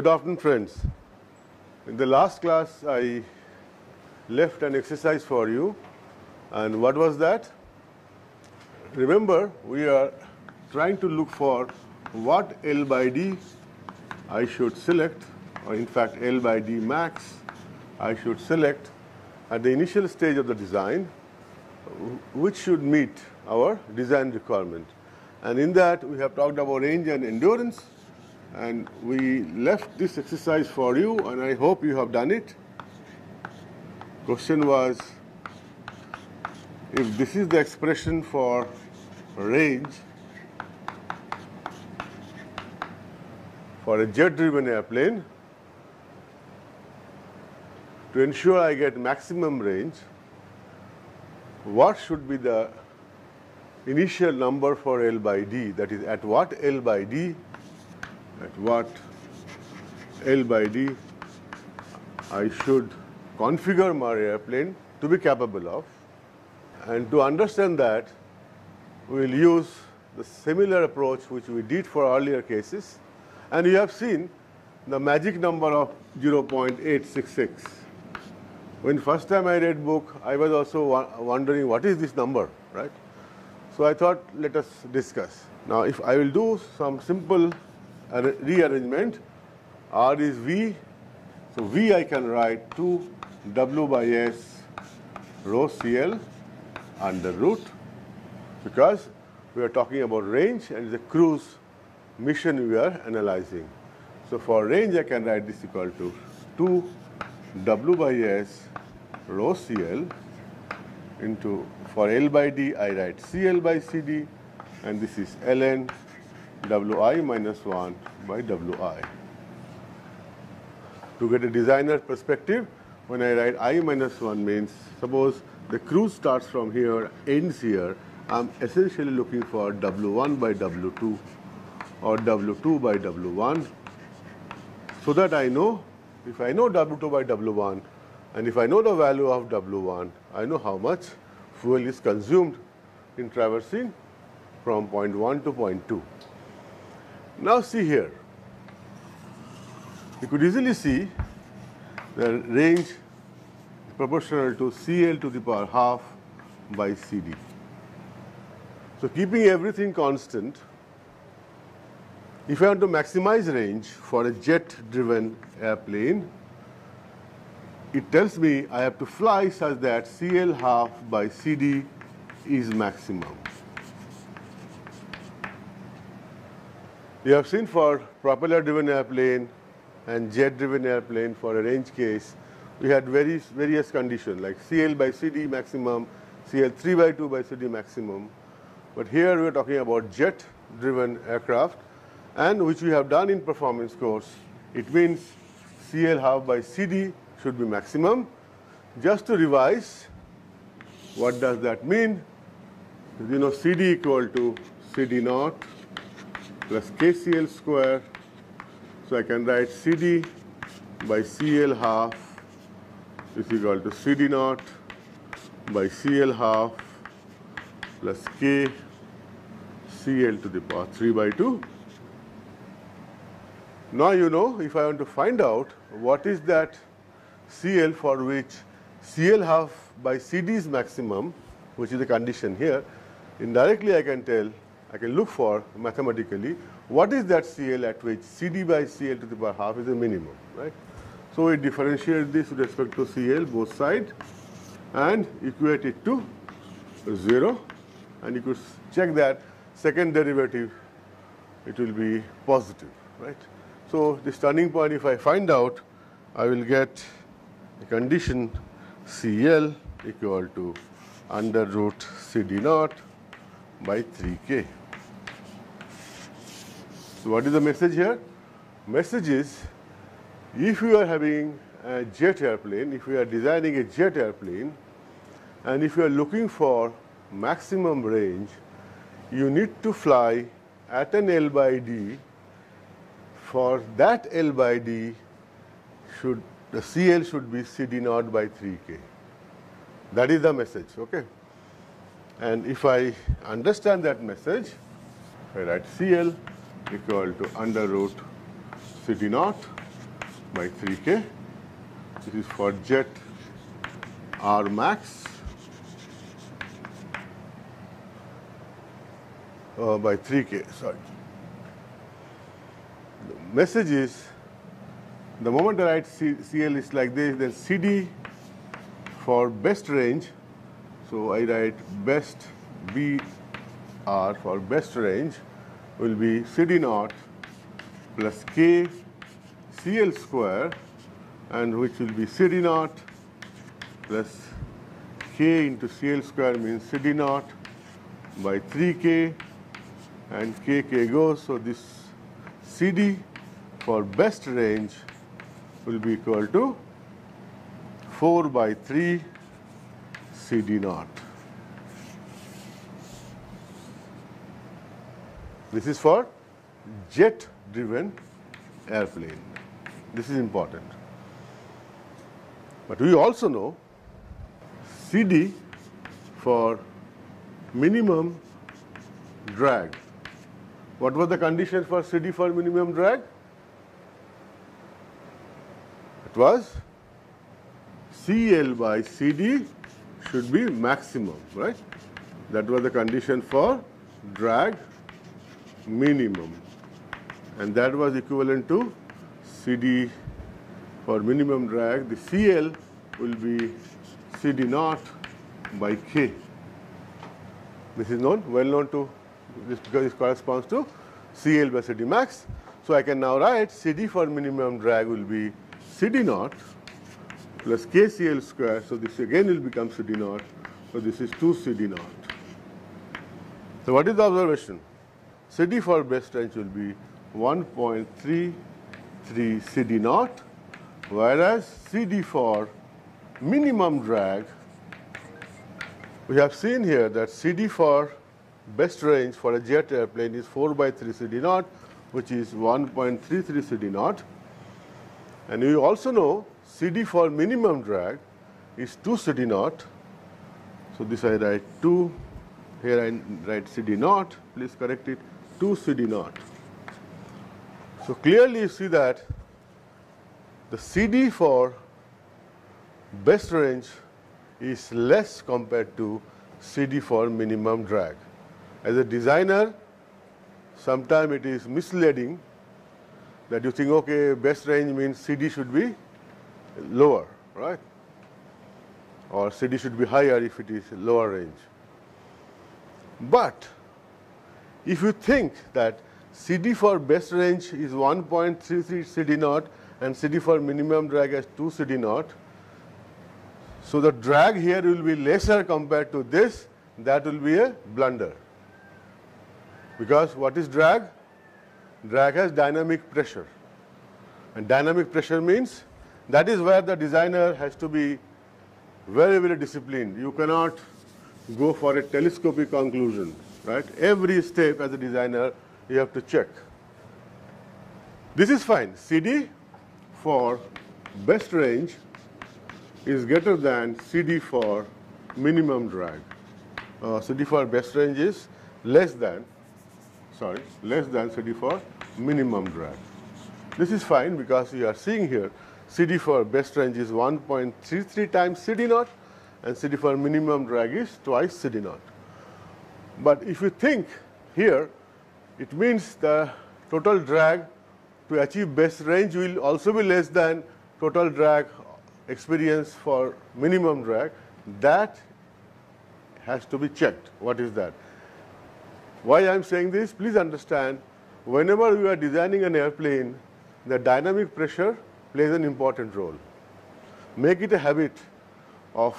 Good afternoon, friends. In the last class, I left an exercise for you. And what was that? Remember, we are trying to look for what L by D I should select, or in fact, L by D max I should select at the initial stage of the design, which should meet our design requirement. And in that, we have talked about range and endurance. And we left this exercise for you, and I hope you have done it. Question was, if this is the expression for range for a jet-driven airplane, to ensure I get maximum range, what should be the initial number for L by D? That is, at what L by D I should configure my airplane to be capable of. And to understand that, we will use the similar approach which we did for earlier cases. And you have seen the magic number of 0.866. When first time I read book, I was also wondering what is this number, right? So I thought, let us discuss. Now, if I will do some simple rearrangement, R is V, so V I can write 2W by S rho CL under root, because we are talking about range and the cruise mission we are analyzing. So for range I can write this equal to 2W by S rho CL into, for L by D I write CL by CD, and this is ln Wi minus 1 by Wi. To get a designer perspective, when I write I minus 1 means, suppose the cruise starts from here, ends here, I'm essentially looking for W1 by W2 or W2 by W1, so that I know, if I know W2 by W1 and if I know the value of W1, I know how much fuel is consumed in traversing from point 1 to point 2. Now see here, you could easily see the range is proportional to CL to the power half by CD. So keeping everything constant, if I want to maximize range for a jet-driven airplane, it tells me I have to fly such that CL half by CD is maximum. You have seen for propeller-driven airplane and jet-driven airplane for a range case, we had various conditions like CL by CD maximum, CL 3 by 2 by CD maximum. But here we are talking about jet-driven aircraft, and which we have done in performance course. It means CL half by CD should be maximum. Just to revise, what does that mean? You know, CD equal to CD naught plus KCL square, so I can write CD by CL half is equal to CD naught by CL half plus KCL to the power 3 by 2. Now you know, if I want to find out what is that CL for which CL half by CD is maximum, which is the condition here, indirectly I can tell, I can look for mathematically what is that CL at which CD by CL to the power half is the minimum, right? So we differentiate this with respect to CL both sides and equate it to 0, and you could check that second derivative, it will be positive, right? So this turning point, if I find out, I will get the condition CL equal to under root CD naught by 3K. So what is the message here? Message is If you are having a jet airplane, if you are designing a jet airplane, and if you are looking for maximum range, you need to fly at an L by D. For that L by D, the CL should be CD0 by 3K. That is the message, okay? And if I understand that message, I write CL equal to under root CD0 by 3K. This is for jet R max by 3K, sorry. The message is, the moment I write CL is like this, then CD for best range, so I write best BR for best range will be CD0 plus K CL square, and which will be CD0 plus K into CL square means CD0 by 3K, and K goes, so this CD for best range will be equal to 4 by 3 CD0. This is for jet driven airplane. This is important. But we also know CD for minimum drag. What was the condition for CD for minimum drag? It was CL by CD should be maximum, right? That was the condition for drag minimum. And that was equivalent to CD for minimum drag. The CL will be CD0 by K. This is known, well known to this because it corresponds to CL by CD max. So I can now write CD for minimum drag will be CD0 plus KCL square. So this again will become CD0. So this is 2 CD0. So what is the observation? CD for best range will be 1.33 CD0, whereas CD for minimum drag, we have seen here that CD for best range for a jet airplane is 4 by 3 CD0, which is 1.33 CD0. And you also know CD for minimum drag is 2 CD0. So this I write 2, here I write CD0, please correct it, 2 CD0. So clearly you see that the CD for best range is less compared to CD for minimum drag. As a designer, sometimes it is misleading that you think, okay, best range means CD should be lower, right? Or CD should be higher if it is lower range. But if you think that CD for best range is 1.33 CD0 and CD for minimum drag is 2 CD0, so the drag here will be lesser compared to this, that will be a blunder. Because what is drag? Drag has dynamic pressure. And dynamic pressure means that is where the designer has to be very, very disciplined. You cannot go for a telescopic conclusion, right? Every step as a designer, you have to check. This is fine. CD for best range is greater than CD for minimum drag. CD for best range is less than CD for minimum drag. This is fine because we are seeing here CD for best range is 1.33 times CD0 and CD for minimum drag is twice CD0. But if you think here, it means the total drag to achieve best range will also be less than total drag experience for minimum drag. That has to be checked. What is that? Why I am saying this? Please understand, whenever you are designing an airplane, the dynamic pressure plays an important role. Make it a habit of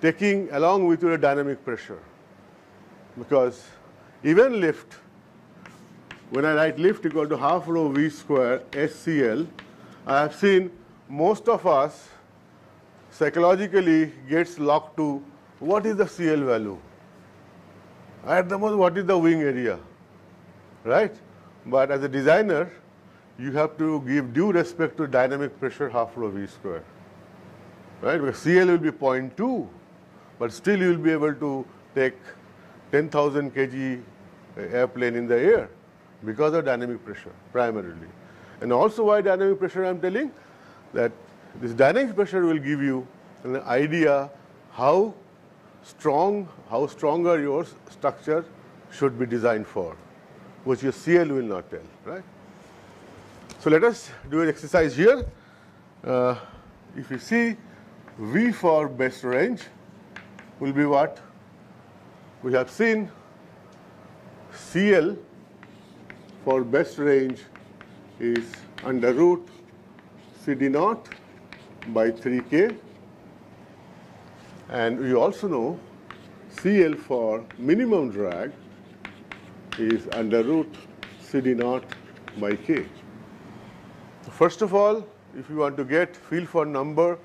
taking along with your dynamic pressure. Because even lift, when I write lift equal to half rho V square SCL, I have seen most of us psychologically gets locked to what is the CL value, at the most what is the wing area, right? But as a designer, you have to give due respect to dynamic pressure half rho V square, right? Because CL will be 0.2, but still you will be able to take 10,000 kg airplane in the air because of dynamic pressure primarily. And also why dynamic pressure I am telling? That this dynamic pressure will give you an idea how strong, how stronger your structure should be designed for, which your CL will not tell, right? So let us do an exercise here. If you see, V for best range will be what? We have seen CL for best range is under root CD naught by 3K, and we also know CL for minimum drag is under root CD naught by K. First of all, if you want to get feel for number,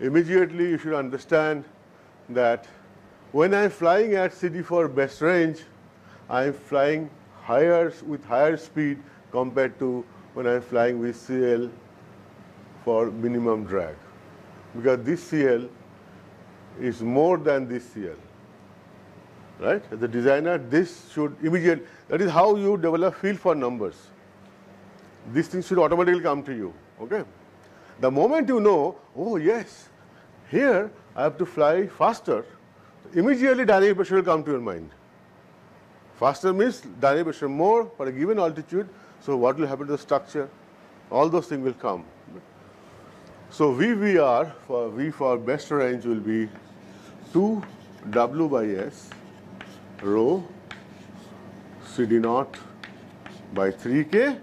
immediately you should understand that when I am flying at CD for best range, I am flying higher with higher speed compared to when I am flying with CL for minimum drag, because this CL is more than this CL, right? As a designer, this should immediately, that is how you develop feel for numbers. These things should automatically come to you, okay? The moment you know, oh yes, here I have to fly faster, immediately dynamic pressure will come to your mind. Faster means dynamic pressure more for a given altitude, so what will happen to the structure? All those things will come. So VVR for V for best range will be 2W by S rho CD naught by 3K,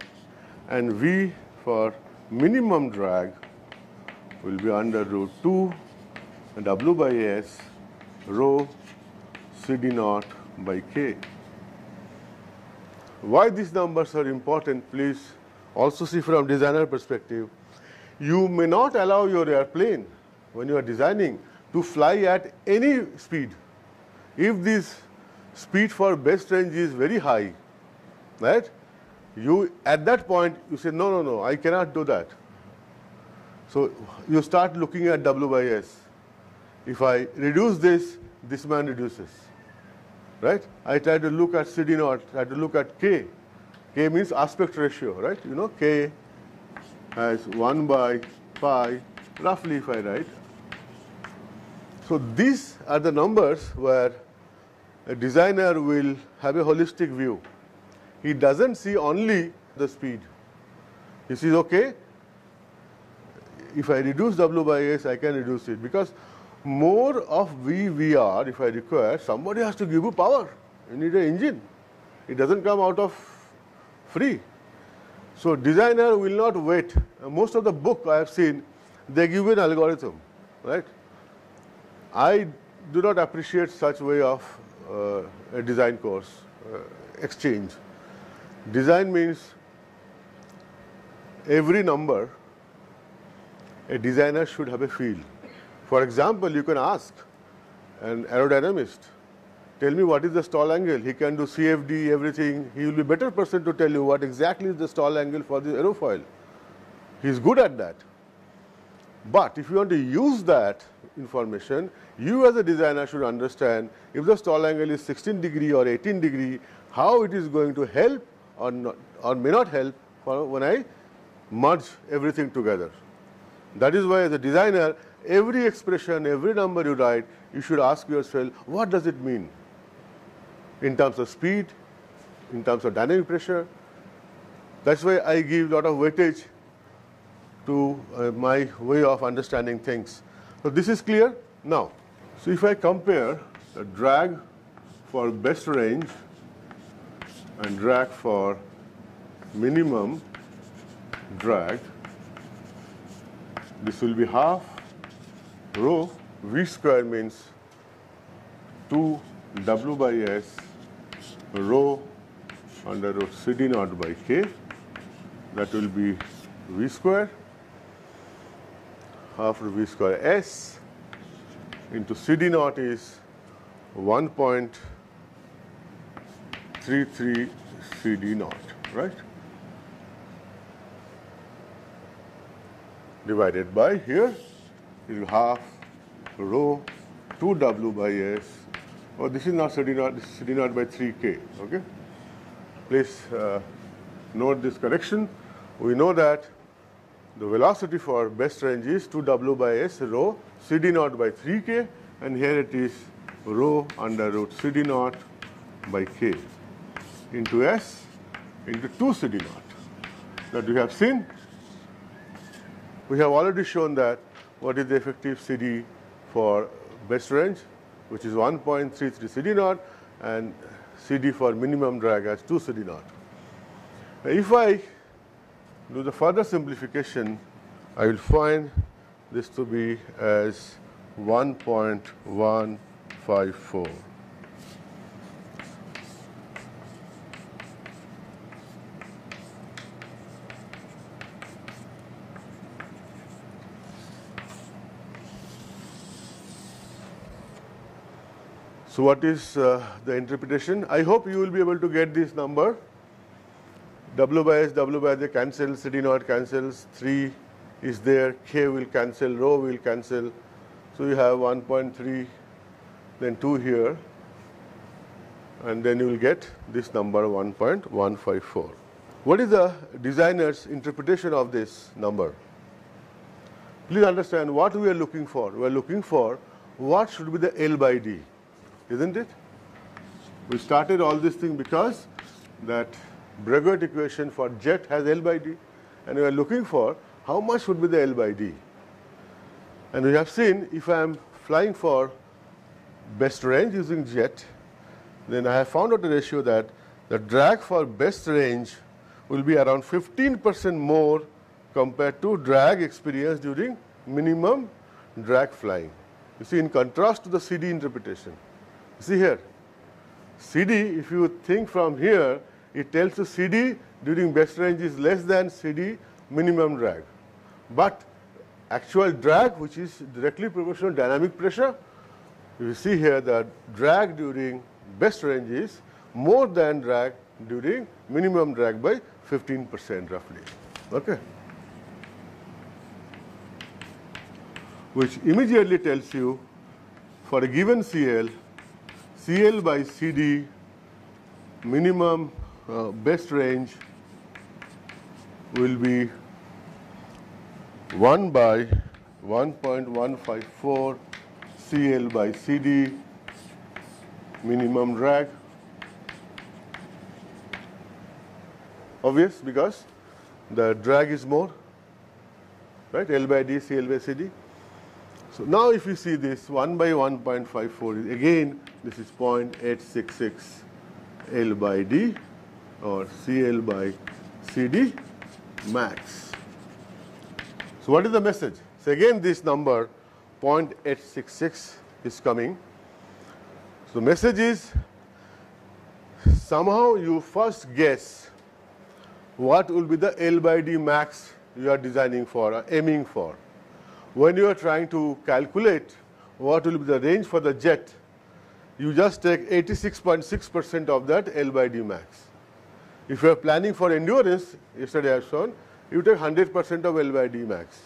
and V for minimum drag will be under root 2W by S rho CD naught by K. Why these numbers are important, please also see from designer perspective. You may not allow your airplane when you are designing to fly at any speed. If this speed for best range is very high, right? You at that point you say no, I cannot do that. So you start looking at W by S. If I reduce this, this man reduces, right? I try to look at CD naught, try to look at K. K means aspect ratio, right? You know, K has 1 by pi, roughly if I write. So these are the numbers where a designer will have a holistic view. He doesn't see only the speed. He says, okay, if I reduce W by S, I can reduce it, because more of VVR, if I require, somebody has to give you power. You need an engine. It doesn't come out of free. So designer will not wait. Most of the book I have seen, they give you an algorithm, right? I do not appreciate such way of a design course exchange. Design means every number, a designer should have a feel. For example, you can ask an aerodynamist, tell me what is the stall angle. He can do CFD, everything. He will be a better person to tell you what exactly is the stall angle for this aerofoil. He is good at that. But if you want to use that information, you as a designer should understand if the stall angle is 16 degree or 18 degree, how it is going to help or not, or may not help for when I merge everything together. That is why as a designer, every expression, every number you write, you should ask yourself, what does it mean in terms of speed, in terms of dynamic pressure? That's why I give a lot of weightage to my way of understanding things. So this is clear now. So if I compare the drag for best range and drag for minimum drag, this will be half rho V square means 2W by S rho under root CD naught by K. That will be V square. of V square S into CD naught is 1.33 CD naught, right? Divided by here is half rho 2W by S. Oh, this is not CD naught, this is CD naught by 3K, okay? Please note this correction. We know that the velocity for best range is 2W by S rho CD naught by 3K, and here it is rho under root CD naught by K into S into 2 CD naught. That we have seen. We have already shown that what is the effective CD for best range, which is 1.33 CD naught, and CD for minimum drag as 2 CD naught. If I do the further simplification, I will find this to be as 1.154. So what is the interpretation? I hope you will be able to get this number. W by S, W by S cancels, CD naught cancels, 3 is there, K will cancel, rho will cancel. So you have 1.3, then 2 here, and then you will get this number 1.154. What is the designer's interpretation of this number? Please understand what we are looking for. We are looking for what should be the L by D. Isn't it? We started all this thing because that Breguet equation for jet has L by D, and we are looking for how much would be the L by D. And we have seen if I am flying for best range using jet, then I have found out a ratio that the drag for best range will be around 15% more compared to drag experienced during minimum drag flying. You see, in contrast to the CD interpretation. See here, CD, if you think from here, it tells you CD during best range is less than CD minimum drag. But actual drag, which is directly proportional to dynamic pressure, you see here that drag during best range is more than drag during minimum drag by 15% roughly. Okay? Which immediately tells you for a given CL, CL by CD minimum best range will be 1 by 1.154 CL by CD minimum drag. Obvious, because the drag is more, right? L by D, CL by CD. So now if you see this, 1 by 1.54 is again, this is 0.866 L by D or CL by CD max. So what is the message? So again this number 0.866 is coming. So the message is somehow you first guess what will be the L by D max you are designing for or aiming for. When you are trying to calculate what will be the range for the jet, you just take 86.6% of that L by D max. If you are planning for endurance, yesterday I have shown, you take 100% of L by D max.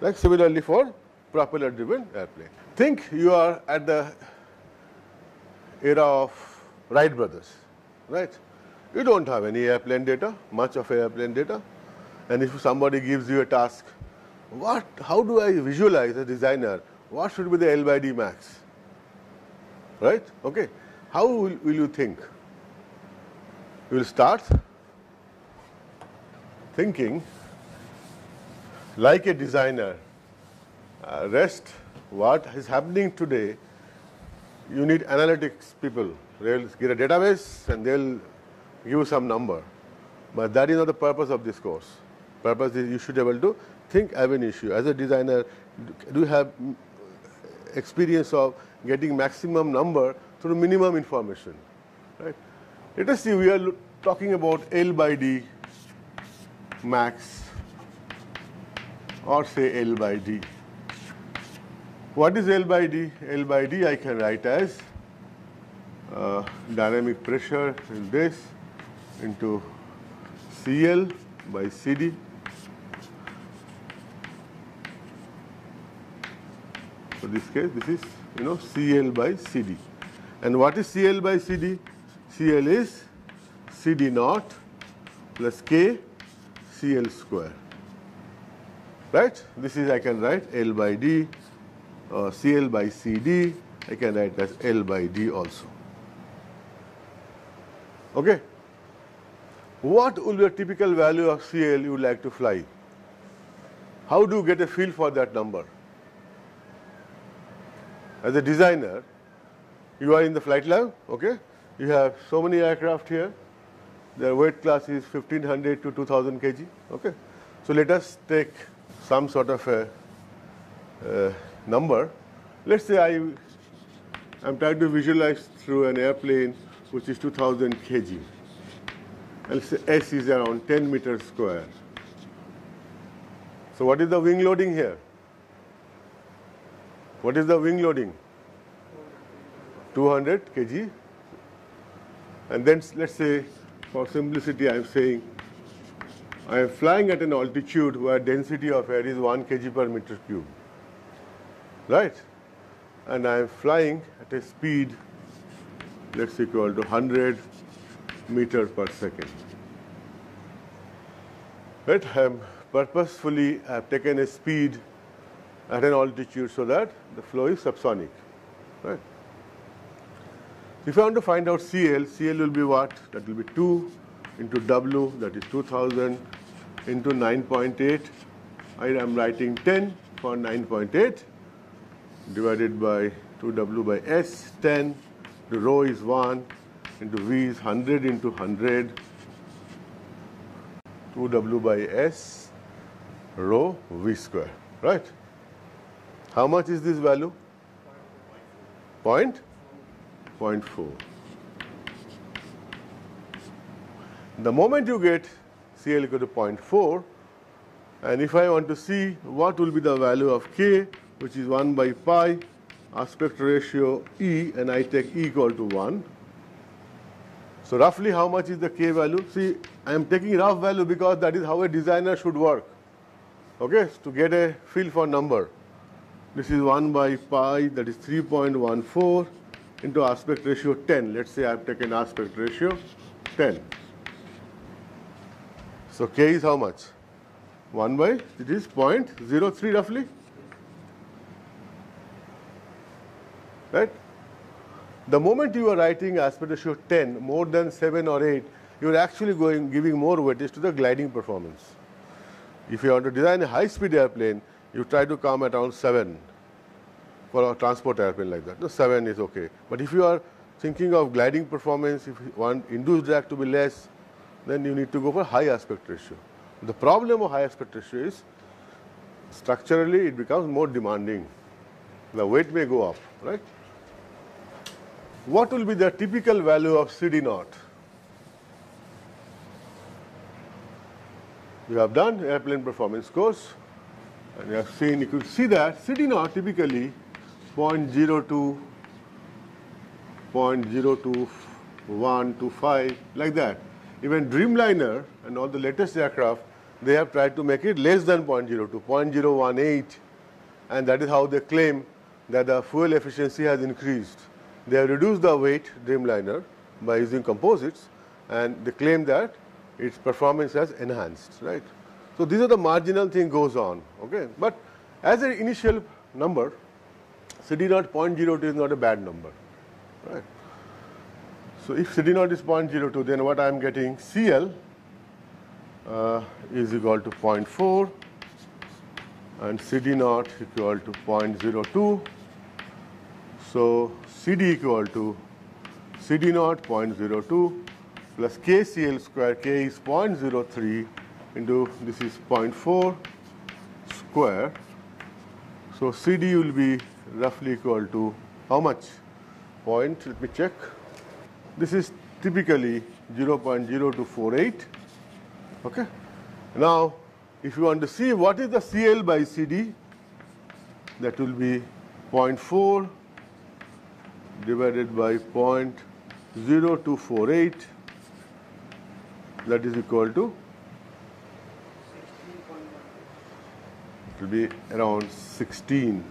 Like similarly for propeller driven airplane. Think you are at the era of Wright Brothers, right? You don't have any airplane data, much of airplane data. And if somebody gives you a task, how do I visualize a designer? What should be the L by D max? Right? Okay. How will you think? You will start thinking like a designer. Rest what is happening today. You need analytics people. They will get a database and they will give you some number. But that is not the purpose of this course. Purpose is you should be able to think of an issue. As a designer, do you have experience of getting maximum number through minimum information, right? Let us see, we are talking about L by D max or say L by D, What is L by D? L by D I can write as dynamic pressure in this into CL by CD. For this case, this is, you know, CL by CD. And what is CL by CD? CL is CD naught plus K CL square. Right? This is I can write L by D, CL by CD. I can write as L by D also. Okay. What will be a typical value of CL you would like to fly? How do you get a feel for that number? As a designer, you are in the flight lab, okay? You have so many aircraft here. Their weight class is 1500 to 2000 kg, okay? So let us take some sort of a number. Let's say I'm trying to visualize through an airplane which is 2000 kg. Let's say S is around 10 meters square. So what is the wing loading here? What is the wing loading? 200 kg. And then let's say, for simplicity, I am saying I am flying at an altitude where density of air is 1 kg per meter cube. Right? And I am flying at a speed, let's say, equal to 100 meter per second. Right? I have taken a speed at an altitude so that the flow is subsonic. Right? If I want to find out CL, CL will be what? That will be 2 into W, that is 2000 into 9.8. I am writing 10 for 9.8 divided by 2W by S, 10. The rho is 1 into V is 100 into 100. 2W by S, rho V square, right? How much is this value? 0.4. The moment you get CL equal to 0.4, and if I want to see what will be the value of K, which is 1 by pi aspect ratio E, and I take E equal to 1. So roughly how much is the K value? See, I am taking rough value because that is how a designer should work, okay, to get a feel for number. This is 1 by pi, that is 3.14 into aspect ratio 10. Let's say I have taken aspect ratio 10. So K is how much? 1 by, it is 0.03 roughly. Right? The moment you are writing aspect ratio 10, more than 7 or 8, you are actually giving more weightage to the gliding performance. If you want to design a high-speed airplane, you try to come at around 7 for a transport airplane like that. No, 7 is okay. But if you are thinking of gliding performance, if you want induced drag to be less, then you need to go for high aspect ratio. The problem of high aspect ratio is structurally it becomes more demanding. The weight may go up, right? What will be the typical value of CD naught? You have done airplane performance course. And you have seen, you could see that CD naught typically 0.02, 0.02125, like that. Even Dreamliner and all the latest aircraft, they have tried to make it less than 0.02, 0.018, and that is how they claim that the fuel efficiency has increased. They have reduced the weight, Dreamliner, by using composites, and they claim that its performance has enhanced, right? So these are the marginal thing goes on, okay? But as an initial number, CD naught 0.02 is not a bad number, right? So if CD naught is 0.02, then what I am getting, CL is equal to 0.4 and CD naught equal to 0.02. So CD equal to CD naught 0.02 plus KCL square, K is 0.03. into, this is 0.4 square. So CD will be roughly equal to how much? Let me check. This is typically 0.0248. Okay. Now, if you want to see what is the CL by CD, that will be 0.4 divided by 0.0248, that is equal to, it will be around 16.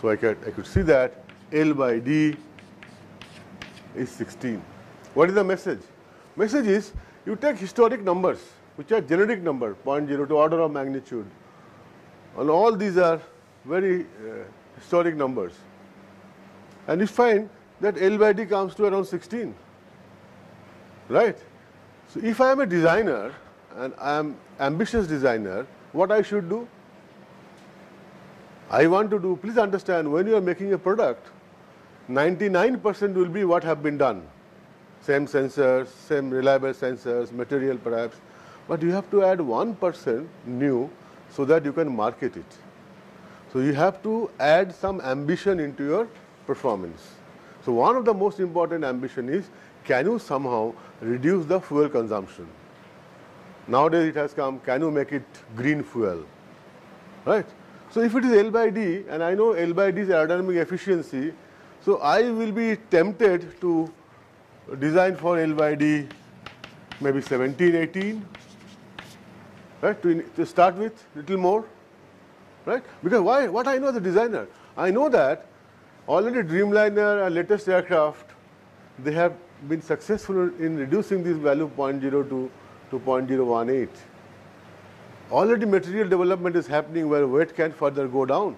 So I could see that L by D is 16. What is the message? Message is, you take historic numbers, which are generic number, 0.02 order of magnitude, and all these are very historic numbers, and you find that L by D comes to around 16, right? So if I am a designer and I am ambitious designer, what I should do? I want to do, please understand, when you are making a product, 99% will be what have been done. Same sensors, same reliable sensors, material perhaps, but you have to add 1% new so that you can market it. So you have to add some ambition into your performance. So one of the most important ambition is, can you somehow reduce the fuel consumption? Nowadays it has come, can you make it green fuel, right? So if it is L by D, and I know L by D is aerodynamic efficiency, so I will be tempted to design for L by D maybe 17, 18, right? To start with, little more, right? Because why? What I know as a designer, I know that already Dreamliner, our latest aircraft, they have been successful in reducing this value 0.02 to 0.018. Already material development is happening where weight can further go down.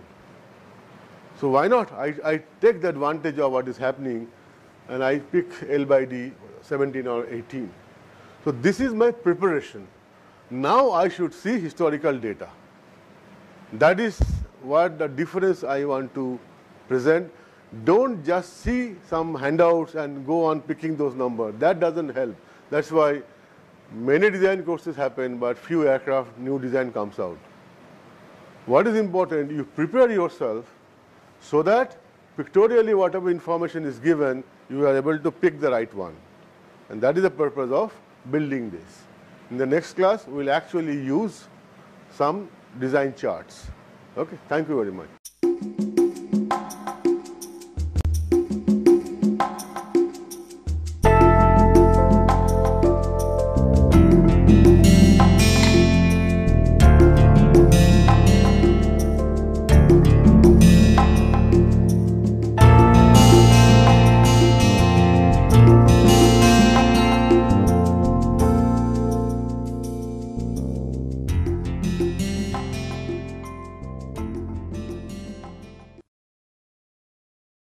So why not? I take the advantage of what is happening and I pick L by D 17 or 18. So this is my preparation. Now I should see historical data. That is what the difference I want to present. Don't just see some handouts and go on picking those numbers. That doesn't help. That's why many design courses happen, but few aircraft, new design comes out. What is important, you prepare yourself so that pictorially whatever information is given, you are able to pick the right one. And that is the purpose of building this. In the next class, we will actually use some design charts. Okay, thank you very much.